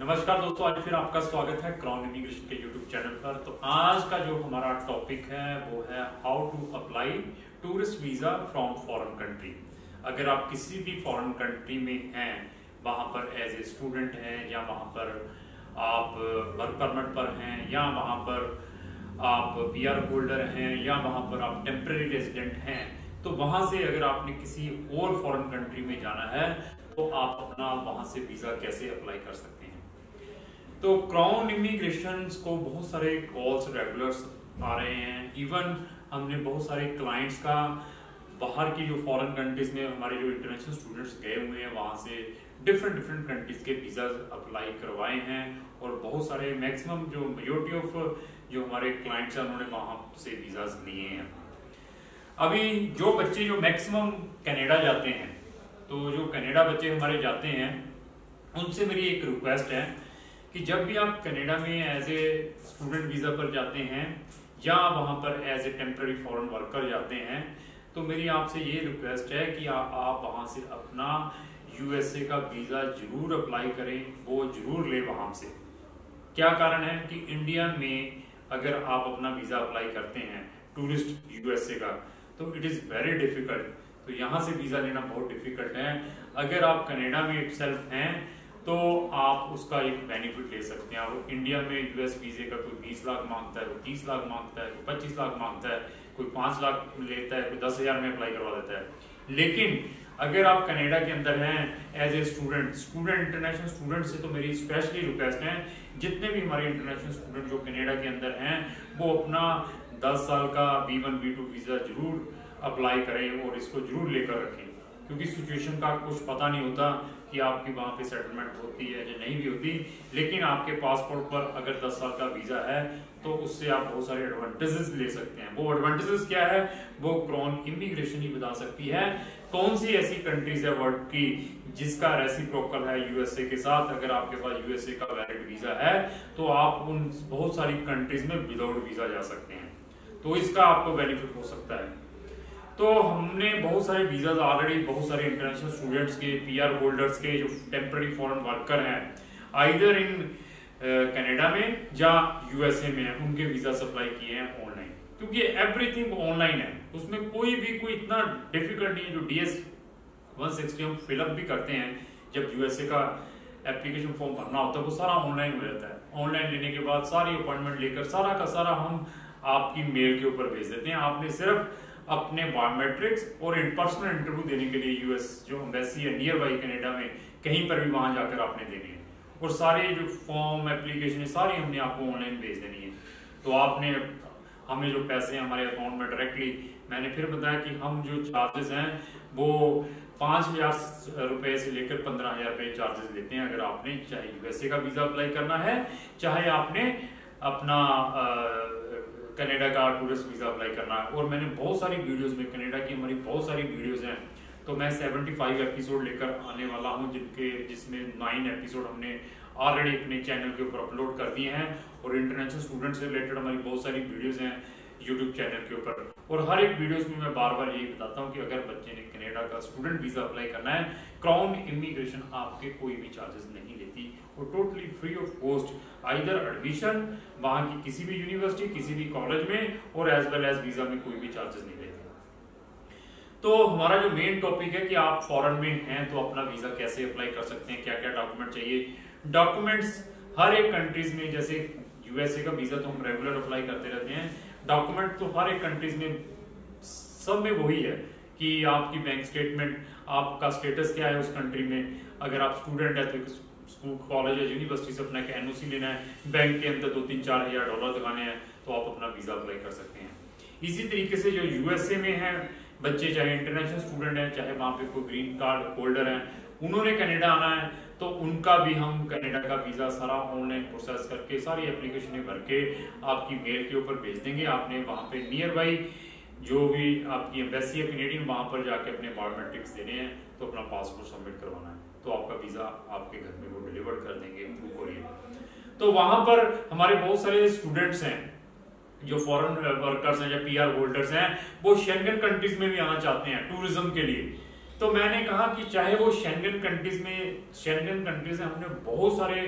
नमस्कार दोस्तों, आज फिर आपका स्वागत है क्राउन इमिग्रेशन के YouTube चैनल पर। तो आज का जो हमारा टॉपिक है वो है how to apply tourist visa from foreign country. अगर आप किसी भी फॉरेन कंट्री में हैं, वहाँ पर एज ए स्टूडेंट हैं या वहाँ पर आप वर्क परमिट पर हैं या वहाँ पर आप PR होल्डर हैं या वहाँ पर आप टेम्प्रेरी रेजिडेंट हैं, तो वहाँ से अगर आपने किसी और फॉरेन कंट्री में जाना है तो आप अपना वहाँ से वीज़ा कैसे अप्लाई कर सकते हैं। तो क्राउन इमिग्रेशन को बहुत सारे कॉल्स रेगुलर्स आ रहे हैं। इवन हमने बहुत सारे क्लाइंट्स का बाहर की जो फॉरेन कंट्रीज में हमारे जो इंटरनेशनल स्टूडेंट्स गए हुए हैं वहाँ से डिफरेंट कंट्रीज के वीज़ा अप्लाई करवाए हैं और बहुत सारे मैक्सिमम जो मेजोरिटी ऑफ जो हमारे क्लाइंट्स हैं उन्होंने वहाँ से वीज़ा लिए हैं। अभी जो बच्चे जो मैक्सिमम कनाडा जाते हैं, तो जो कनाडा बच्चे हमारे जाते हैं उनसे मेरी एक रिक्वेस्ट है कि जब भी आप कनाडा में एज ए स्टूडेंट वीज़ा पर जाते हैं या वहाँ पर as a temporary foreign worker जाते हैं, तो मेरी आपसे ये रिक्वेस्ट है कि आप वहाँ से अपना USA का वीज़ा ज़रूर अप्लाई करें, वो ज़रूर लें वहाँ से। क्या कारण है कि इंडिया में अगर आप अपना वीज़ा अप्लाई करते हैं टूरिस्ट USA का, तो इट इज़ वेरी डिफ़िकल्ट। तो यहाँ से वीज़ा लेना बहुत डिफ़िकल्ट है। अगर आप कनाडा में इटसेल्फ हैं तो आप उसका एक बेनिफिट ले सकते हैं। और इंडिया में US वीज़े का कोई 20 लाख मांगता है, कोई 30 लाख मांगता है, कोई 25 लाख मांगता है, कोई 5 लाख लेता है, कोई 10,000 में अप्लाई करवा देता है। लेकिन अगर आप कनाडा के अंदर हैं as a student international student से, तो मेरी स्पेशली रिक्वेस्ट है जितने भी हमारे इंटरनेशनल स्टूडेंट जो कनाडा के अंदर हैं वो अपना 10 साल का B1 B2 वीज़ा ज़रूर अप्लाई करें और इसको ज़रूर लेकर रखें, क्योंकि सिचुएशन का कुछ पता नहीं होता कि आपकी वहाँ पे सेटलमेंट होती है या नहीं भी होती। लेकिन आपके पासपोर्ट पर अगर 10 साल का वीज़ा है तो उससे आप बहुत सारे एडवांटेजेस ले सकते हैं। वो एडवांटेजेस क्या है वो क्राउन इमिग्रेशन ही बता सकती है। कौन सी ऐसी कंट्रीज है वर्ल्ड की जिसका रेसिप्रोकल है USA के साथ। अगर आपके पास USA का वैलिड वीज़ा है तो आप उन बहुत सारी कंट्रीज में विदाउट वीज़ा जा सकते हैं, तो इसका आपको बेनिफिट हो सकता है। तो हमने बहुत सारे वीज़ा ऑलरेडी बहुत सारे इंटरनेशनल स्टूडेंट्स के PR होल्डर्स के जो टेम्पररी फॉरेन वर्कर हैं आइदर इन कनाडा में या USA में उनके वीज़ा सप्लाई किए हैं ऑनलाइन, क्योंकि एवरीथिंग ऑनलाइन है। उसमें कोई इतना डिफिकल्ट नहीं है। जो DS-160 हम फिलअप भी करते हैं जब USA का एप्लीकेशन फॉर्म भरना होता है वो सारा ऑनलाइन हो जाता है। ऑनलाइन लेने के बाद सारी अपॉइंटमेंट लेकर सारा का सारा हम आपकी मेल के ऊपर भेज देते हैं। आपने सिर्फ अपने बायोमेट्रिक्स और इन पर्सनल इंटरव्यू देने के लिए US जो एम्बेसी है नियर बाई कनाडा में कहीं पर भी वहाँ जाकर आपने देने हैं और सारे जो फॉर्म एप्लीकेशन है सारी हमने आपको ऑनलाइन भेज देनी है। तो आपने हमें जो पैसे हमारे अकाउंट में डायरेक्टली, मैंने फिर बताया कि हम जो चार्जेस हैं वो 5,000 रुपये से लेकर 15,000 रुपये चार्जेस लेते हैं। अगर आपने चाहे USA का वीज़ा अप्लाई करना है, चाहे आपने अपना कनाडा का टूरिस्ट वीज़ा अप्लाई करना है। और मैंने बहुत सारी वीडियोस में कनाडा की हमारी बहुत सारी वीडियोस हैं, तो मैं 75 एपिसोड लेकर आने वाला हूं जिसमें 9 एपिसोड हमने ऑलरेडी अपने चैनल के ऊपर अपलोड कर दिए हैं। और इंटरनेशनल स्टूडेंट से रिलेटेड हमारी बहुत सारी वीडियोस हैं यूट्यूब चैनल के ऊपर, और हर एक वीडियोस में मैं बार बार यही बताता हूँ कि अगर बच्चे ने कनाडा का स्टूडेंट वीज़ा अप्लाई करना है, क्राउन इमिग्रेशन आपके कोई भी चार्जेस नहीं लेती और totally free of cost either admission वहाँ की किसी भी यूनिवर्सिटी किसी भी कॉलेज में और एज वेल एज वीज़ा में कोई भी चार्जेस नहीं लेते। तो हमारा जो मेन टॉपिक है कि आप फॉरेन में हैं तो अपना वीज़ा कैसे अप्लाई कर सकते हैं, क्या क्या डॉक्यूमेंट चाहिए। डॉक्यूमेंट्स हर एक कंट्रीज में, जैसे USA का वीज़ा तो हम रेगुलर अप्लाई करते रहते हैं। डॉक्यूमेंट तो हर एक कंट्रीज में सब में वही है कि आपकी बैंक स्टेटमेंट, आपका स्टेटस क्या है उस कंट्री में। अगर आप स्टूडेंट है तो स्कूल कॉलेज या यूनिवर्सिटी से अपना NOC लेना है, बैंक के अंदर 2-3-4 हज़ार डॉलर लगाने हैं तो आप अपना वीज़ा अप्लाई कर सकते हैं। इसी तरीके से जो USA में हैं बच्चे, चाहे इंटरनेशनल स्टूडेंट हैं चाहे वहाँ पे कोई ग्रीन कार्ड होल्डर हैं, उन्होंने कनाडा आना है तो उनका भी हम कनाडा का वीज़ा सारा ऑनलाइन प्रोसेस करके सारी एप्लीकेशन भर के आपकी मेल के ऊपर भेज देंगे। आपने वहाँ पे नियर बाई जो भी आपकी एम्बेसी है कैनेडियन वहाँ पर जाके अपने बायोमेट्रिक्स देने हैं, तो अपना पासपोर्ट सबमिट करवाना है तो आपका वीज़ा आपके घर में वो डिलीवर कर देंगे थ्रू कोरियर। तो वहाँ पर हमारे बहुत सारे स्टूडेंट्स हैं जो फॉरेन वर्कर्स हैं या PR होल्डर्स हैं, वो शेंगन कंट्रीज में भी आना चाहते हैं टूरिज्म के लिए। तो मैंने कहा कि चाहे वो शेंगन कंट्रीज में हमने बहुत सारे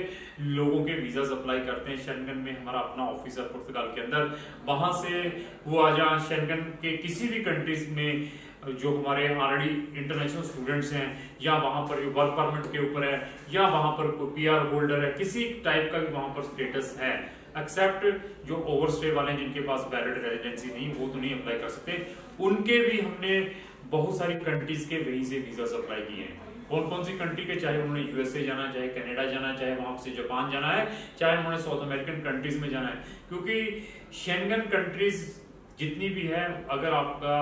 लोगों के वीज़ा अप्लाई करते हैं। शेंगन में हमारा अपना ऑफिस है पुर्तगाल के अंदर, वहाँ से वो आ जा शेंगन के किसी भी कंट्रीज में जो हमारे ऑलरेडी इंटरनेशनल स्टूडेंट्स हैं या वहाँ पर जो वर्क परमिट के ऊपर है या वहाँ पर PR होल्डर है, किसी टाइप का भी वहाँ पर स्टेटस है, एक्सेप्ट जो ओवरस्टे वाले हैं जिनके पास वैलिड रेजिडेंसी नहीं, वो तो नहीं अप्लाई कर सकते। उनके भी हमने बहुत सारी कंट्रीज के वहीं से वीजा अप्लाई किए हैं। कौन कौन सी कंट्री के, चाहे उन्होंने USA जाना, चाहे कनाडा जाना, चाहे वहां से जापान जाना है, चाहे उन्होंने साउथ अमेरिकन कंट्रीज में जाना है, क्योंकि शेंगन कंट्रीज जितनी भी है, अगर आपका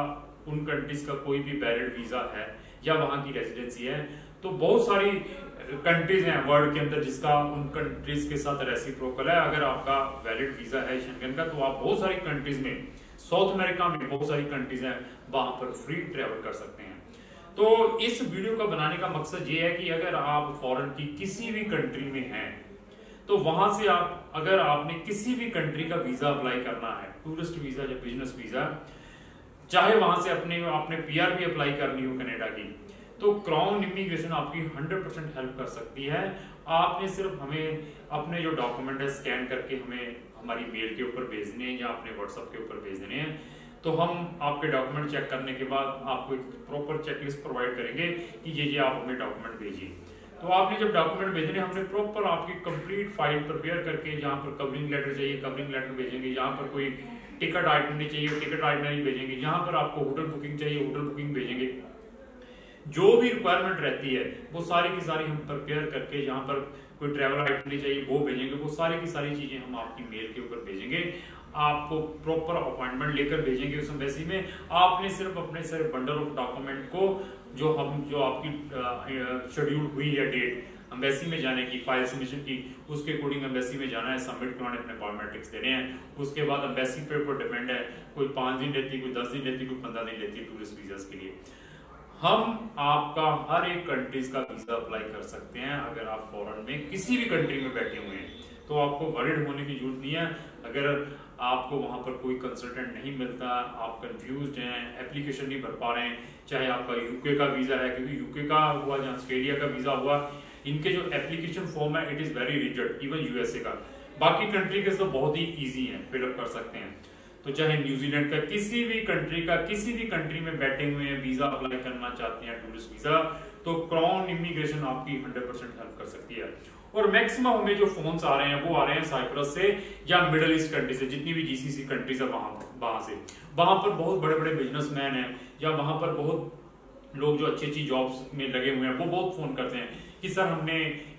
उन कंट्रीज का कोई भी वैलिड वीजा है या वहां की रेजिडेंसी है, तो बहुत सारी कंट्रीज हैं वर्ल्ड के अंदर जिसका उन कंट्रीज के साथ रेसिप्रोकल है। अगर आपका वैलिड वीजा है शेंगन का, तो आप बहुत सारी कंट्रीज में, साउथ अमेरिका में बहुत सारी कंट्रीज हैं, वहां पर फ्री ट्रैवल कर सकते हैं। तो इस वीडियो का बनाने का मकसद ये है कि अगर आप फॉरेन की किसी भी कंट्री में हैं, तो वहां से आप, अगर आपने किसी भी कंट्री का वीजा अप्लाई करना है, टूरिस्ट वीजा या बिजनेस वीजा, चाहे वहां से आपने PR भी अप्लाई करनी हो कनाडा की, तो क्राउन इमिग्रेशन आपकी 100% हेल्प कर सकती है। आपने सिर्फ हमें अपने जो डॉक्यूमेंट है स्कैन करके हमें हमारी मेल के ऊपर भेज देने हैं या अपने व्हाट्सएप के ऊपर भेज देने हैं, तो हम आपके डॉक्यूमेंट चेक करने के बाद आपको एक प्रॉपर चेकलिस्ट प्रोवाइड करेंगे कि ये आप हमें डॉक्यूमेंट भेजिए। तो आपने जब डॉक्यूमेंट भेजने, हमने प्रॉपर आपकी कंप्लीट फाइल प्रिपेयर करके, जहाँ पर कवरिंग लेटर चाहिए कवरिंग लेटर भेजेंगे, जहाँ पर कोई टिकट आइटनरी चाहिए टिकट आइटनरी भेजेंगे, जहाँ पर आपको होटल बुकिंग चाहिए होटल बुकिंग भेजेंगे, जो भी रिक्वायरमेंट रहती है वो सारी की सारी हम प्रिपेयर करके, यहाँ पर कोई ट्रैवल आइटनरी चाहिए वो भेजेंगे, वो सारी की सारी चीजें हम आपकी मेल के ऊपर भेजेंगे, आपको प्रॉपर अपॉइंटमेंट लेकर भेजेंगे उस एम्बेसी में। आपने सिर्फ अपने बंडल ऑफ डॉक्यूमेंट को, जो आपकी शेड्यूल हुई है डेट एम्बेसी में जाने की, फाइल सबमिशन की, उसके अकॉर्डिंग एम्बेसी में जाना है, सबमिट कराने, अपने बायोमेट्रिक्स देने हैं। उसके बाद एम्बेसी पे ऊपर डिपेंड है, कोई 5 दिन लेती, कोई 10 दिन लेती, कोई 15 दिन लेती है टूरिस्ट वीजा के लिए। हम आपका हर एक कंट्रीज का वीजा अप्लाई कर सकते हैं। अगर आप फॉरेन में किसी भी कंट्री में बैठे हुए हैं, तो आपको वरिड होने की जरूरत नहीं है। अगर आपको वहां पर कोई कंसल्टेंट नहीं मिलता, आप कंफ्यूज्ड हैं, एप्लीकेशन नहीं भर पा रहे हैं, चाहे आपका UK का वीजा है, क्योंकि UK का हुआ या ऑस्ट्रेलिया का वीजा हुआ, इनके जो एप्लीकेशन फॉर्म है it is very rigid, even USA का। बाकी कंट्री के तो बहुत ही ईजी है, फिलअप कर सकते हैं। तो चाहे न्यूजीलैंड का किसी भी कंट्री का, किसी भी कंट्री में बैठे हुए हैं, वीजा अप्लाई करना चाहते हैं टूरिस्ट वीजा, तो क्राउन इमिग्रेशन आपकी 100% हेल्प कर सकती है। और मैक्सिमम हमें जो फोन्स आ रहे हैं वो आ रहे हैं साइप्रस से या मिडल ईस्ट कंट्री से, जितनी भी GCC कंट्रीज है वहां से। वहां पर बहुत बड़े बड़े बिजनेसमैन हैं या वहां पर बहुत लोग जो अच्छी अच्छी जॉब्स में लगे हुए हैं, वो बहुत फोन करते हैं कि सर हमने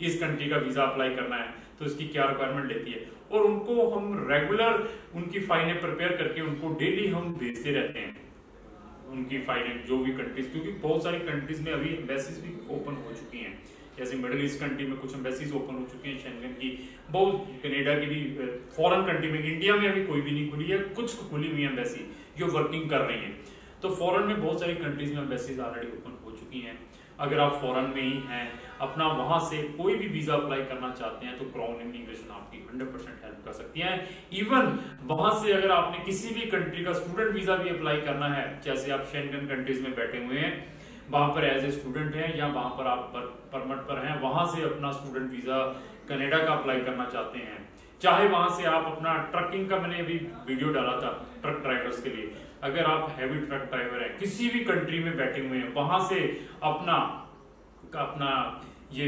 इस कंट्री का वीजा अप्लाई करना है, तो इसकी क्या रिक्वायरमेंट लेती है। और उनको हम रेगुलर उनकी फाइलें प्रिपेयर करके उनको डेली हम भेजते रहते हैं, उनकी फाइलें जो भी कंट्रीज, क्योंकि बहुत सारी कंट्रीज में अभी एम्बेसीज भी ओपन हो चुकी हैं, जैसे मिडिल ईस्ट कंट्री में कुछ एम्बेसीज ओपन हो चुकी हैं, शेंगन की, बहुत कनाडा की भी, फॉरेन कंट्री में, इंडिया में अभी कोई भी नहीं खुली है, कुछ खुली हुई है एम्बेसी जो वर्किंग कर रही है। तो फॉरेन में बहुत सारी कंट्रीज में एम्बेसीज ऑलरेडी ओपन हो चुकी हैं। अगर आप फॉरेन में ही हैं, अपना वहां से कोई भी वीजा अप्लाई करना चाहते हैं, तो क्राउन इमिग्रेशन आपकी 100% हेल्प कर सकती है। इवन वहां से अगर आपने किसी भी कंट्री का स्टूडेंट वीजा भी अप्लाई करना है, जैसे आप शेंगन कंट्रीज में बैठे हुए हैं, वहां पर एज ए स्टूडेंट हैं या वहां पर आप परमिट पर हैं, वहां से अपना स्टूडेंट वीजा कनाडा का अप्लाई करना चाहते हैं, चाहे वहां से आप अपना ट्रकिंग का, मैंने अभी वीडियो डाला था ट्रक ड्राइवर्स के लिए, अगर आप हैवी ट्रक ड्राइवर हैं, किसी भी कंट्री में बैठे हुए हैं, वहां से अपना ये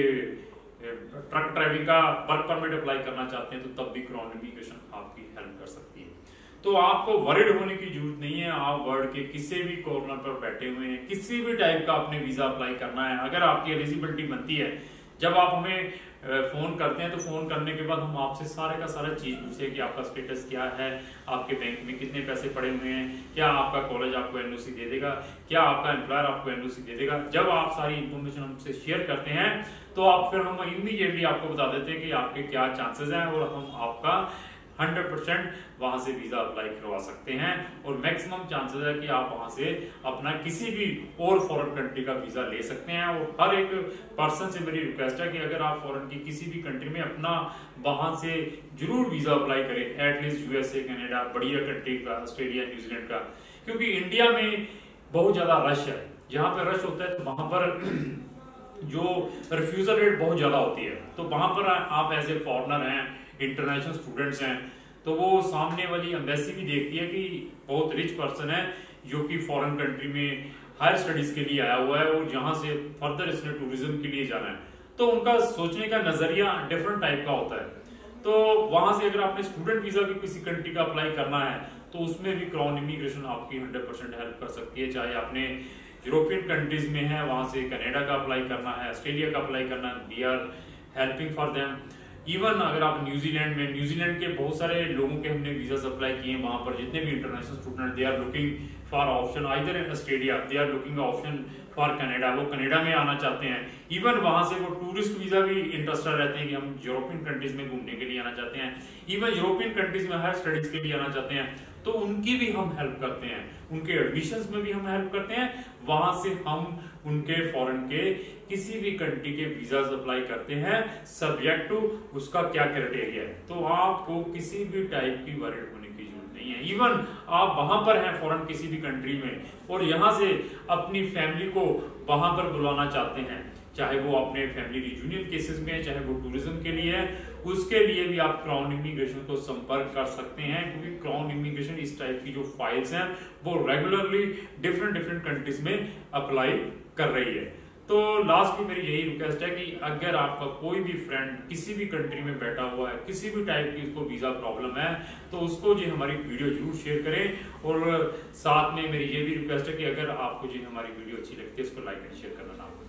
ट्रक ड्राइविंग का वर्क परमिट अप्लाई करना चाहते हैं, तो तब भी क्राउन इमिग्रेशन आपकी हेल्प कर सकती है। तो आपको वरिड होने की जरूरत नहीं है। आप वर्ल्ड के किसी भी कॉर्नर पर बैठे हुए हैं, किसी भी टाइप का आपने वीजा अप्लाई करना है, अगर आपकी एलिजिबिलिटी बनती है, जब आप हमें फोन करते हैं, तो फोन करने के बाद हम आपसे सारे का सारा चीज पूछे कि आपका स्टेटस क्या है, आपके बैंक में कितने पैसे पड़े हुए हैं, क्या आपका कॉलेज आपको NOC दे देगा, क्या आपका एम्प्लॉयर आपको NOC दे देगा। जब आप सारी इंफॉर्मेशन हमसे शेयर करते हैं, तो आप फिर हम इमीडिएटली आपको बता देते हैं कि आपके क्या चांसेस हैं, और हम आपका 100% वहां से वीजा अप्लाई करवा सकते हैं। और मैक्सिमम चांसेस है कि आप वहां से अपना किसी भी और फॉरेन कंट्री का वीजा ले सकते हैं। और हर एक पर्सन से मेरी रिक्वेस्ट है कि अगर आप फॉरेन की किसी भी कंट्री में अपना वहां से जरूर वीजा अप्लाई करें, एटलीस्ट USA, कनाडा, बढ़िया कंट्री का, ऑस्ट्रेलिया, न्यूजीलैंड का, क्योंकि इंडिया में बहुत ज्यादा रश है। जहाँ पर रश होता है तो वहाँ पर जो रिफ्यूज़ल रेट बहुत ज़्यादा होती है, तो वहाँ पर आप एज ए फॉरनर हैं, इंटरनेशनल स्टूडेंट्स हैं, तो वो सामने वाली एम्बेसी भी देखती है कि बहुत रिच पर्सन है जो कि फॉरेन कंट्री में हायर स्टडीज़ के लिए आया हुआ है और यहाँ से फर्दर इसने टूरिज्म के लिए जाना है, तो उनका सोचने का नज़रिया डिफरेंट टाइप का होता है। तो वहाँ से अगर आपने स्टूडेंट वीज़ा भी किसी कंट्री का अप्लाई करना है तो उसमें भी क्राउन इमिग्रेशन आपकी 100% हेल्प कर सकती है। चाहे आपने यूरोपियन कंट्रीज़ में है, वहाँ से कनाडा का अप्लाई करना है, ऑस्ट्रेलिया का अप्लाई करना है, we are helping for them. Even अगर आप न्यूजीलैंड में, न्यूजीलैंड के बहुत सारे लोगों के हमने वीज़ाज अप्लाई किए हैं, वहाँ पर जितने भी international student they are looking for option either in Australia, they are looking option for Canada, वो कनाडा में आना चाहते हैं। इवन वहाँ से वो टूरिस्ट वीज़ा भी इंटरेस्टेड रहते हैं कि हम यूरोपियन कंट्रीज़ में घूमने के लिए आना चाहते हैं, इवन यूरोपियन कंट्रीज़ में हायर स्टडीज़ के लिए आना चाहते हैं, तो उनकी भी हम हेल्प करते हैं, उनके एडमिशन्स में भी हम हेल्प करते हैं। वहाँ से हम उनके फॉरेन के किसी भी कंट्री के वीज़ाज अप्लाई करते हैं, सब्जेक्ट टू उसका क्या क्राइटेरिया है। तो आपको किसी भी टाइप की वरीड होने की जरूरत नहीं है। इवन आप वहाँ पर हैं फॉरेन किसी भी कंट्री में और यहाँ से अपनी फैमिली को वहाँ पर बुलाना चाहते हैं, चाहे वो अपने फैमिली रियूनियन केसेस में है, चाहे वो टूरिज्म के लिए है, उसके लिए भी आप क्राउन इमिग्रेशन को संपर्क कर सकते हैं, क्योंकि क्राउन इमिग्रेशन इस टाइप की जो फाइल्स हैं वो रेगुलरली डिफरेंट कंट्रीज में अप्लाई कर रही है। तो लास्ट में मेरी यही रिक्वेस्ट है कि अगर आपका कोई भी फ्रेंड किसी भी कंट्री में बैठा हुआ है, किसी भी टाइप की उसको वीज़ा प्रॉब्लम है, तो उसको जो हमारी वीडियो जरूर शेयर करें। और साथ में मेरी ये भी रिक्वेस्ट है कि अगर आपको जो हमारी वीडियो अच्छी लगती है उसको लाइक एंड शेयर करना ना भूलें।